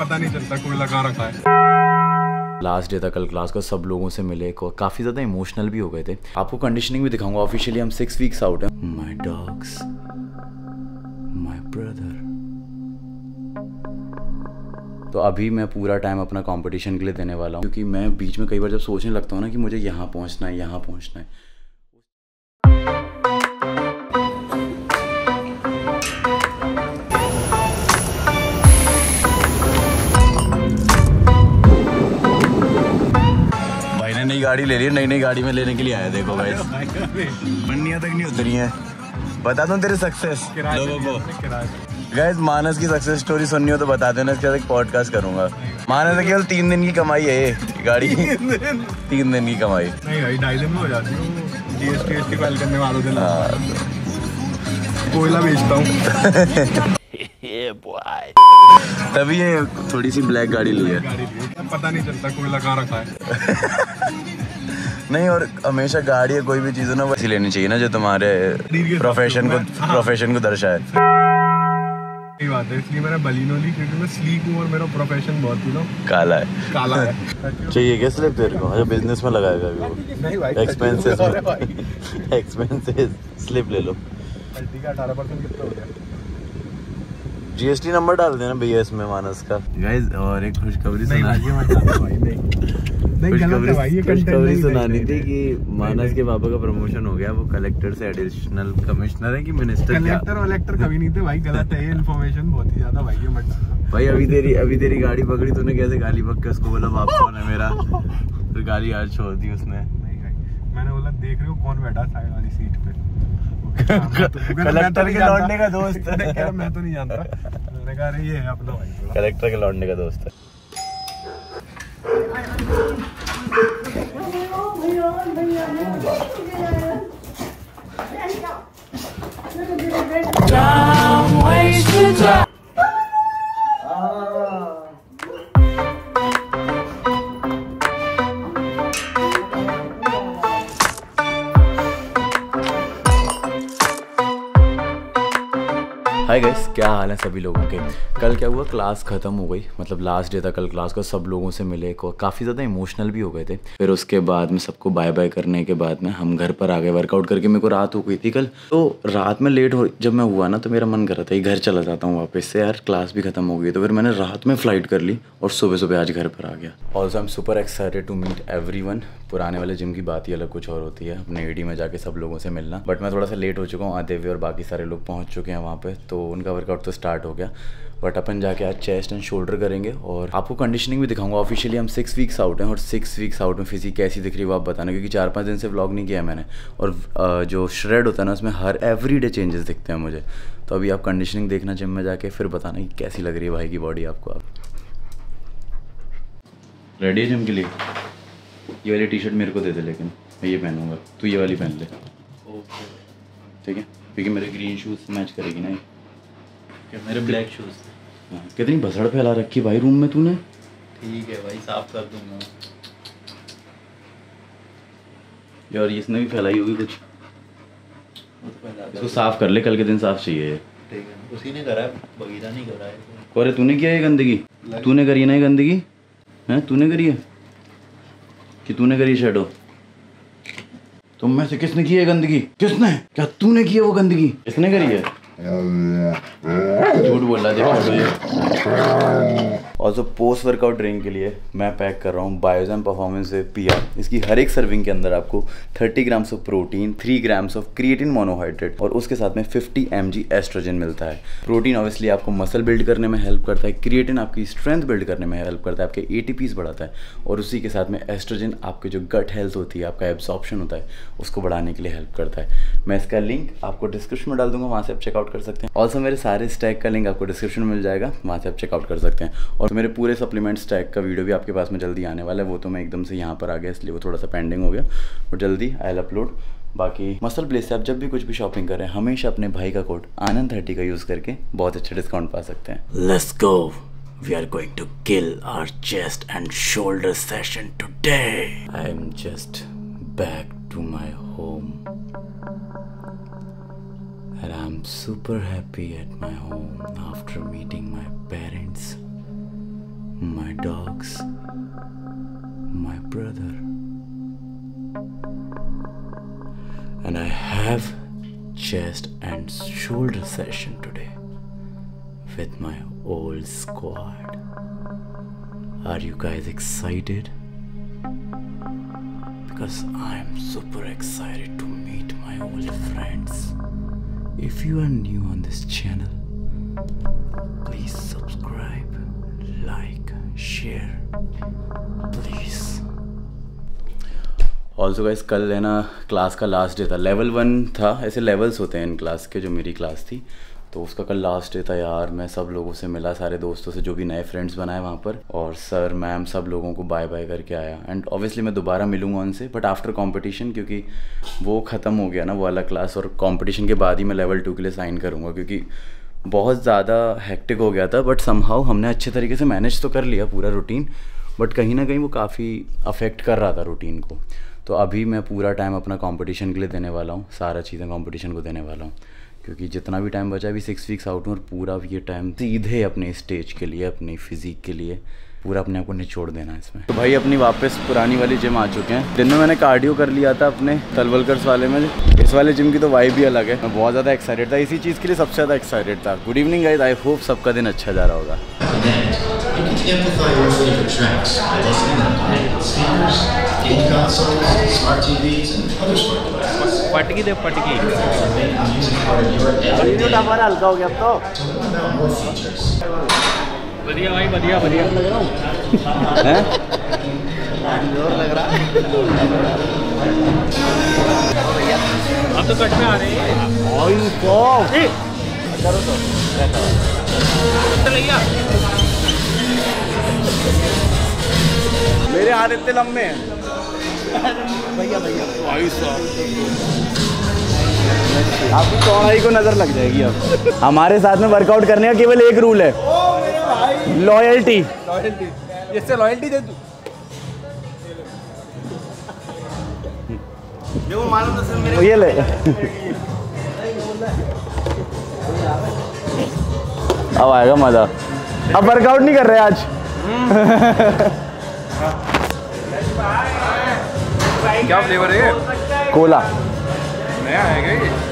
पता नहीं चलता कोई लगा रखा है। लास्ट डे था कल क्लास का, सब लोगों से मिले, काफी ज्यादा इमोशनल भी हो गए थे। आपको कंडीशनिंग भी दिखाऊंगा। ऑफिशियली हम 6 वीक्स आउट है। My dogs, my brother. तो अभी मैं पूरा टाइम अपना कंपटीशन के लिए देने वाला हूँ, क्योंकि मैं बीच में कई बार जब सोचने लगता हूँ ना कि मुझे यहाँ पहुँचना है, यहाँ पहुँचना है। भाई ने नई गाड़ी ले ली है, नई नई गाड़ी में लेने के लिए आया। देखो भाई, बनिया तक नहीं उतरी है। बता दो तेरे सक्सेस लोगों को। गाइस, मानस की सक्सेस स्टोरी सुननी हो तो बता देना, इसके साथ एक पॉडकास्ट करूंगा। मानस केवल 3 दिन की कमाई है ये गाड़ी। 3 दिन की कमाई नहीं भाई, 2.5 दिन में हो जाती है। जीएसटी फाइल करने वालों के लिए कोयला बेचता हूँ। तभी ये थोड़ी सी ब्लैक गाड़ी ली है, पता नहीं चलता कोयला कहाँ रखा है। नहीं, और हमेशा गाड़ी या कोई भी चीज ना वैसी लेनी चाहिए ना जो तुम्हारे प्रोफेशन को दर्शाए। सही बात है, इसलिए मैंने बलिनो ली, क्योंकि मैं स्लीक हूँ और मेरा प्रोफेशन बहुत काला है। चाहिए क्या स्लिप तेरे को? अच्छा, बिजनेस में लगाएगा अभी वो। एक्सपेंसेस स्लिप ले लो। 18% कितना हो गया? जीएसटी नंबर डाल देना भैया इसमें, मानस का। गाइस, और एक खुशखबरी सुनानी थी कि मानस के पापा का प्रमोशन हो गया। वो कलेक्टर से एडिशनल कमिश्नर है कि मिनिस्टर? कलेक्टर वलेक्टर कभी नहीं थे भाई, गलत है ये इन्फॉर्मेशन बहुत ही ज्यादा भाई, ये मत डालना भाई। अभी तेरी गाड़ी पकड़ी तूने, कैसे गाली बक के उसको बोला बाप कौन है मेरा, फिर गाली आज छोड़ दी उसने। नहीं भाई, मैंने बोला देख रहे हो कौन बैठा साइड वाली सीट पे? कलेक्टर के लौटने का दोस्त है। मैं तो नहीं जानता, मैंने कहा ये है अपना भाई, कलेक्टर के लौटने का दोस्त है। हाय गाइस, क्या हाल है सभी लोगों के। कल क्या हुआ, क्लास ख़त्म हो गई, मतलब लास्ट डे था कल क्लास का। सब लोगों से मिले, काफ़ी ज़्यादा इमोशनल भी हो गए थे। फिर उसके बाद में सबको बाय बाय करने के बाद में हम घर पर आ गए वर्कआउट करके। मेरे को रात हो गई थी कल, तो रात में जब मैं हुआ ना, तो मेरा मन कर रहा था कि घर चला जाता हूँ वापस से, यार क्लास भी खत्म हो गई। तो फिर मैंने रात में फ़्लाइट कर ली और सुबह सुबह आज घर पर आ गया। Also I am super excited to meet everyone. पुराने वाले जिम की बात ही अलग कुछ और होती है, अपने एडी में जाके सब लोगों से मिलना। बट मैं थोड़ा सा लेट हो चुका हूँ, आदेवी और बाकी सारे लोग पहुँच चुके हैं वहाँ पर, तो उनका वर्कआउट तो स्टार्ट हो गया। बट अपन जाके आज चेस्ट एंड शोल्डर करेंगे और आपको कंडीशनिंग भी दिखाऊंगा। ऑफिशियली हम 6 वीक्स आउट हैं, और 6 वीक्स आउट में फिजिक कैसी दिख रही है वो आप बताना, क्योंकि 4-5 दिन से व्लॉग नहीं किया मैंने। और जो श्रेड होता है ना, उसमें हर एवरीडे चेंजेस दिखते हैं मुझे। तो अभी आप कंडीशनिंग देखना जिम में जाके, फिर बताना कि कैसी लग रही है भाई की बॉडी आपको। आप रेडी है जिम के लिए? ये वाली टी शर्ट मेरे को दे दे, लेकिन मैं ये पहनूंगा, तू ये वाली पहन ले। ठीक है, क्योंकि मेरे ग्रीन शूज़ से मैच करेगी ना ये, मेरे ब्लैक शूज़। कितनी भसड़ फैला रखी भाई रूम में तूने। ठीक है भाई, साफ कर दूंगा। यार इसने भी फैलाई होगी कुछ, इसको साफ कर ले, कल के दिन साफ चाहिए। ठीक है, उसी ने करा है, बगीरा नहीं करा है। और तूने किया ये गंदगी, तूने करी है ना ये गंदगी, हैं तूने करी है कि तूने करी शैडो? तुम में से किसने की है गंदगी? किसने? क्या तूने की है वो गंदगी? किसने करी है? झूठ बोल रहा। और जो पोस्ट वर्कआउट ड्रिंक के लिए मैं पैक कर रहा हूँ बायोजन परफॉर्मेंस PR। इसकी हर एक सर्विंग के अंदर आपको 30 grams of protein, 3 grams of creatine monohydrate और उसके साथ में 50 mg एस्ट्रोजन मिलता है। प्रोटीन ऑब्वियसली आपको मसल बिल्ड करने में हेल्प करता है, क्रिएटिन आपकी स्ट्रेंथ बिल्ड करने में हेल्प करता है, आपके ATPs बढ़ाता है, और उसी के साथ में एस्ट्रोजन आपके जो गट हेल्थ होती है, आपका एब्जॉर्प्शन होता है, उसको बढ़ाने के लिए हेल्प करता है। मैं इसका लिंक आपको डिस्क्रिप्शन में डाल दूंगा, वहाँ से आप चेकआउट कर सकते हैं। ऑल्सो मेरे सारे स्टैक का लिंक आपको डिस्क्रिप्शन में मिल जाएगा, वहाँ से आप चेकआउट कर सकते हैं। और मेरे पूरे सप्लीमेंट स्टैक का वीडियो भी आपके पास में जल्दी आने वाला है। वो तो मैं एकदम से यहाँ पर आ गया, इसलिए वो थोड़ा सा पेंडिंग हो गया, बट जल्दी आई विल अपलोड। बाकी मसल प्लेस से आप जब भी कुछ भी शॉपिंग करें, हमेशा अपने भाई का कोड आनंद30 का यूज़ करके बहुत अच्छे डिस्काउंट पा सकते हैं। Let's go, we are going to kill our chest and shoulder session today. I am just back to my home and I am super happy at my home after meeting my parents. dogs, my brother. And I have chest and shoulder session today with my old squad. Are you guys excited? Because I am super excited to meet my old friends. If you are new on this channel, please subscribe, like, share, please. Also guys, कल लेना class का last day था, level 1 था, ऐसे levels होते हैं in class के, जो मेरी क्लास थी तो उसका कल लास्ट डे था यार। मैं सब लोगों से मिला, सारे दोस्तों से जो भी नए फ्रेंड्स बनाए वहाँ पर, और सर मैम सब लोगों को बाय बाय करके आया। एंड ऑब्वियसली मैं दोबारा मिलूँगा उनसे, बट आफ्टर कंपटीशन, क्योंकि वो ख़त्म हो गया ना वो वाला क्लास, और कंपटीशन के बाद ही मैं लेवल 2 के लिए साइन करूँगा, क्योंकि बहुत ज़्यादा हेक्टिक हो गया था। बट समहाउ हमने अच्छे तरीके से मैनेज तो कर लिया पूरा रूटीन, बट कहीं ना कहीं वो काफ़ी अफेक्ट कर रहा था रूटीन को। तो अभी मैं पूरा टाइम अपना कंपटीशन के लिए देने वाला हूँ, सारा चीज़ें कंपटीशन को देने वाला हूँ, क्योंकि जितना भी टाइम बचा, अभी 6 वीक्स आउट हूँ, और पूरा ये टाइम सीधे अपने स्टेज के लिए, अपनी फिजिक के लिए पूरा अपने आप को निचोड़ देना है इसमें। तो भाई अपनी वापस पुरानी वाली जिम आ चुके हैं। दिन में मैंने कार्डियो कर लिया था अपने तलवलकर्स वाले में, इस वाले जिम की तो वाइब ही अलग है। मैं बहुत ज़्यादा एक्साइटेड था, इसी चीज़ के लिए सबसे ज़्यादा एक्साइटेड था। Good evening guys, I hope सबका दिन अच्छा जा रहा होगा। Amplify your favorite tracks by listening on connected speakers, game consoles, smart TVs, and other smart devices. Patki de patki. Make music part of your everyday. Video tabara halka ho gaya ab to. To learn about more features. Badhiya bhai, badhiya, badhiya. Hain? Zor lag raha hai. Ab to kachme aa rahe hain. Oil ko. Karo to. Rehta. मेरे हाथ इतने लंबे हैं भैया भैया। आपकी चौड़ाई को नजर लग जाएगी अब। हमारे साथ में वर्कआउट करने का केवल एक रूल है, लॉयल्टी। लॉयल्टी, इससे लॉयल्टी दे तू। देखो मालूम तो सर मेरे ये ले। अब आएगा मजा। अब वर्कआउट नहीं कर रहे आज। क्या फ्लेवर है ये? कोला नया है क्या?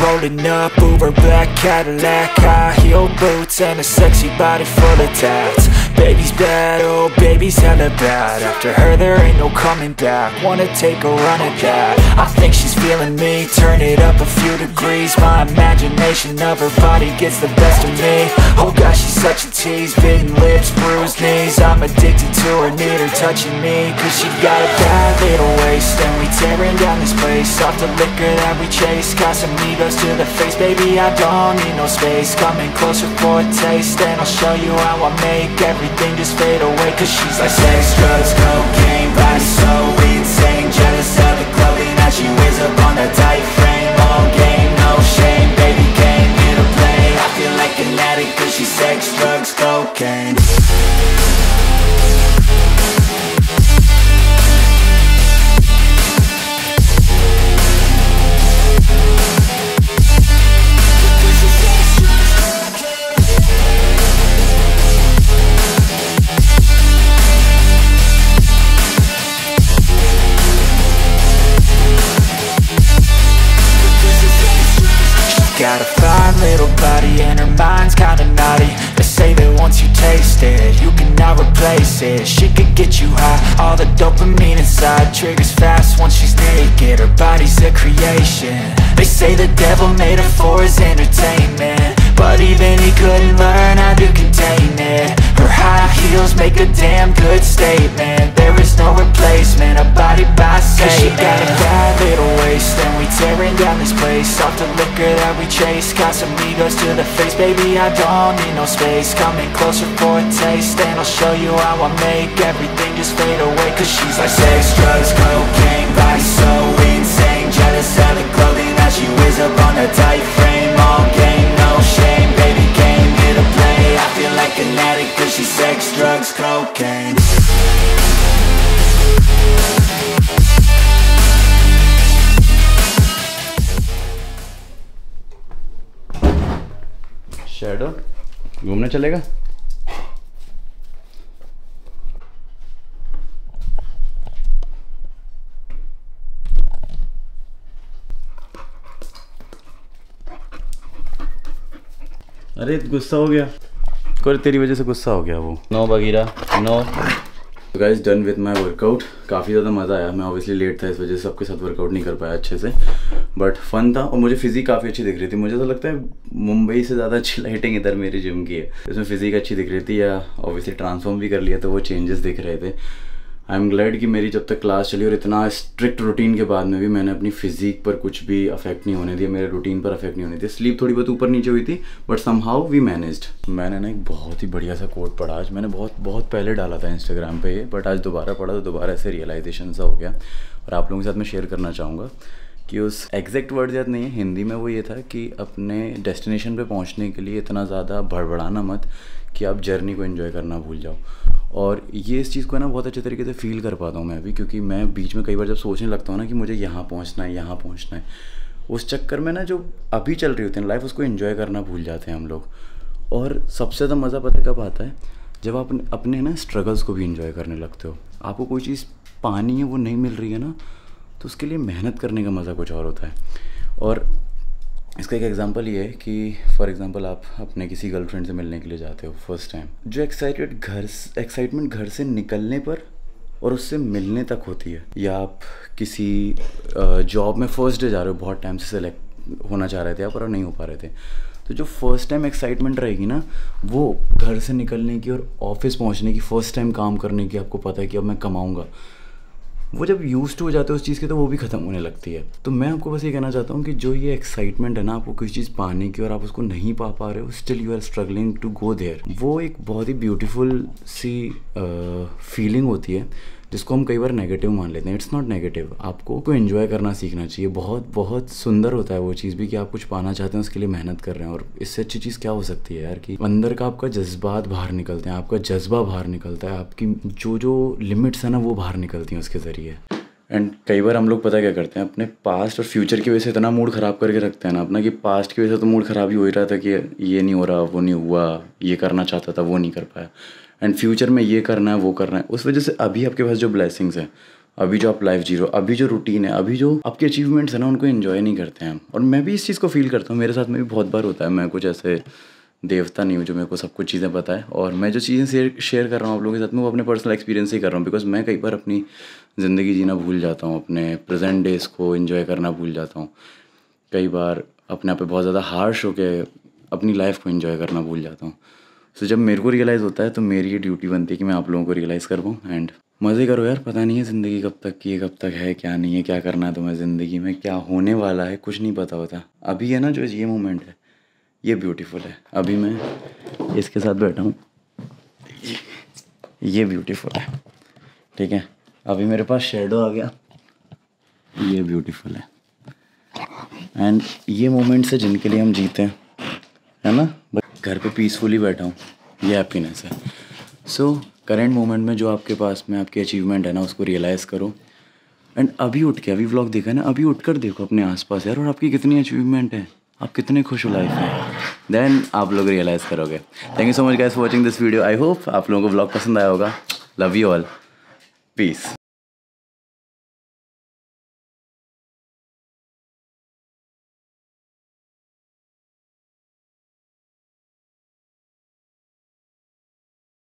Rolling up, Uber black Cadillac, high heel boots and a sexy body full of tats. Baby's bad, oh baby's hella bad. After her there ain't no coming back, wanna take a run at that. I think she's feeling me, turn it up a few degrees. My imagination of her body gets the best of me. Oh gosh, she's such a tease, bitten lips, bruised knees. I'm addicted to her, need her touching me. Cause she got a bad little waist, and we tearing down this place. Off the liquor that we chase, got some egos to the face. Baby, I don't need no space, coming closer for a taste. And I'll show you how I make every thing just fade away. Cause she's like sex, drugs, cocaine, body so insane. Jealous of the clothing that she wears up on that tight frame. All game, no shame, baby came here to play. I feel like an addict cause she's sex, drugs, cocaine. Got a fine little body and her mind's kinda naughty. They say that once you taste it, you cannot replace it. She could get you high, all the dopamine inside triggers fast once she's naked. Her body's a creation. They say the devil made her for his entertainment, but even he couldn't learn how to contain it. Her high heels make a damn good statement. There is no replacement, a body by Satan. Cause she got a bad little waist, and we tearing down this place. Off the liquor that we chase, got some egos to the face. Baby, I don't need no space, coming closer for a taste. And I'll show you how I make everything just fade away. Cause she's like sex, drugs, cocaine, body so insane. Jealous of the clothing that she wears up on a tight frame. All game, no shame, baby came here to play. I feel like an addict cause she's sex, drugs, cocaine. Shadow, घूमने चलेगा? अरे गुस्सा हो गया, कोई तेरी वजह से गुस्सा हो गया वो। नो वगैरह no. Guys done with my workout. काफ़ी ज़्यादा मज़ा आया। मैं ऑब्वियसली लेट था, इस वजह से सबके साथ वर्कआउट नहीं कर पाया अच्छे से, बट फन था। और मुझे फिजिक काफ़ी अच्छी दिख रही थी। मुझे तो लगता है मुंबई से ज़्यादा अच्छी लाइटिंग इधर मेरे जिम की है। इसमें फिजिक अच्छी दिख रही थी, या ऑब्वियसली ट्रांसफॉर्म भी कर लिया तो वो चेंजेस दिख रहे थे। आई एम ग्लैड कि मेरी जब तक क्लास चली और इतना स्ट्रिक्ट रूटीन के बाद में भी मैंने अपनी फिजिक पर कुछ भी अफेक्ट नहीं होने दिया, मेरे रूटीन पर अफेक्ट नहीं होने दिया। स्लीप थोड़ी बहुत ऊपर नीचे हुई थी बट समहाउ वी मैनेज्ड। मैंने ना एक बहुत ही बढ़िया सा कोट पढ़ा आज। मैंने बहुत पहले डाला था इंस्टाग्राम पे, बट आज दोबारा पढ़ा तो दोबारा ऐसे रियलाइजेशन सा हो गया और आप लोगों के साथ मैं शेयर करना चाहूँगा कि उस एग्जैक्ट वर्ड याद नहीं है हिंदी में, वो ये था कि अपने डेस्टिनेशन पर पहुँचने के लिए इतना ज़्यादा भड़बड़ाना मत कि आप जर्नी को एंजॉय करना भूल जाओ। और ये इस चीज़ को ना बहुत अच्छे तरीके से फील कर पाता हूँ मैं अभी, क्योंकि मैं बीच में कई बार जब सोचने लगता हूँ ना कि मुझे यहाँ पहुँचना है, उस चक्कर में ना जो अभी चल रही होती है लाइफ उसको एंजॉय करना भूल जाते हैं हम लोग। और सबसे ज़्यादा मज़ा पता कब आता है, जब आप अपने ना स्ट्रगल्स को भी एंजॉय करने लगते हो। आपको कोई चीज़ पानी है वो नहीं मिल रही है ना, तो उसके लिए मेहनत करने का मज़ा कुछ और होता है। और इसका एक एग्जांपल ये है कि फॉर एग्जांपल आप अपने किसी गर्लफ्रेंड से मिलने के लिए जाते हो फर्स्ट टाइम, जो एक्साइटमेंट घर से निकलने पर और उससे मिलने तक होती है। या आप किसी जॉब में फर्स्ट डे जा रहे हो, बहुत टाइम से सेलेक्ट होना चाह रहे थे आप और नहीं हो पा रहे थे, तो जो फर्स्ट टाइम एक्साइटमेंट रहेगी ना, वो घर से निकलने की और ऑफिस पहुँचने की, फर्स्ट टाइम काम करने की, आपको पता है कि अब मैं कमाऊँगा, वो जब यूज्ड टू हो जाते हैं उस चीज़ के तो वो भी ख़त्म होने लगती है। तो मैं आपको बस ये कहना चाहता हूँ कि जो ये एक्साइटमेंट है ना आपको कोई चीज़ पाने की और आप उसको नहीं पा पा रहे हो, still you are struggling to go there, वो एक बहुत ही ब्यूटीफुल सी फीलिंग होती है जिसको हम कई बार नेगेटिव मान लेते हैं। इट्स नॉट नेगेटिव, आपको उसको एंजॉय करना सीखना चाहिए। बहुत सुंदर होता है वो चीज़ भी कि आप कुछ पाना चाहते हैं उसके लिए मेहनत कर रहे हैं। और इससे अच्छी चीज़ क्या हो सकती है यार कि अंदर का आपका जज्बात बाहर निकलते हैं, आपका जज्बा बाहर निकलता है, आपकी जो लिमिट्स हैं ना वो बाहर निकलती हैं उसके ज़रिए। एंड कई बार हम लोग पता क्या करते हैं, अपने पास्ट और फ्यूचर की वजह से इतना मूड ख़राब करके रखते हैं ना अपना, कि पास्ट की वजह से तो मूड ख़राब ही हो ही रहा था कि ये नहीं हो रहा, वो नहीं हुआ, ये करना चाहता था वो नहीं कर पाया, एंड फ्यूचर में ये करना है वो करना है। उस वजह से अभी आपके पास जो ब्लेसिंग्स हैं, अभी जो आप लाइफ जी रहे हो, अभी जो रूटीन है, अभी जो आपके अचीवमेंट्स हैं ना, उनको एंजॉय नहीं करते हैं। और मैं भी इस चीज़ को फील करता हूँ, मेरे साथ में भी बहुत बार होता है। मैं कुछ ऐसे देवता नहीं हूँ जो मेरे को सब कुछ चीज़ें पता है, और मैं जो चीज़ें शेयर कर रहा हूँ आप लोगों के साथ में वो अपने पर्सनल एक्सपीरियंस ही कर रहा हूँ, बिकॉज मैं कई बार अपनी ज़िंदगी जीना भूल जाता हूँ, अपने प्रेजेंट डेज को एंजॉय करना भूल जाता हूँ, कई बार अपने आप पर बहुत ज़्यादा हार्श होकर अपनी लाइफ को एंजॉय करना भूल जाता हूँ। तो जब मेरे को रियलाइज़ होता है तो मेरी ये ड्यूटी बनती है कि मैं आप लोगों को रियलाइज़ कर पाऊँ। एंड मज़े करो यार, पता नहीं है ज़िंदगी कब तक की है, कब तक है, क्या नहीं है, क्या करना है तुम्हें ज़िंदगी में, क्या होने वाला है कुछ नहीं पता होता। अभी है ना जो ये मोमेंट है ये ब्यूटीफुल है। अभी मैं इसके साथ बैठा हूँ, ये ब्यूटीफुल है, ठीक है। अभी मेरे पास शैडो आ गया, ये ब्यूटीफुल है। एंड ये मोमेंट्स है जिनके लिए हम जीते हैं, है ना। घर पे पीसफुली बैठा हूँ, ये हैप्पीनेस है। सो करेंट मोमेंट में जो आपके पास में आपकी अचीवमेंट है ना, उसको रियलाइज़ करो। एंड अभी उठ के, अभी व्लॉग देखा ना, अभी उठकर देखो अपने आसपास यार, और आपकी कितनी अचीवमेंट है, आप कितने खुश हो लाइफ में, देन आप लोग रियलाइज़ करोगे। Thank you so much guys for watching this video. I hope आप लोगों को व्लॉग पसंद आया होगा। Love you all, piece.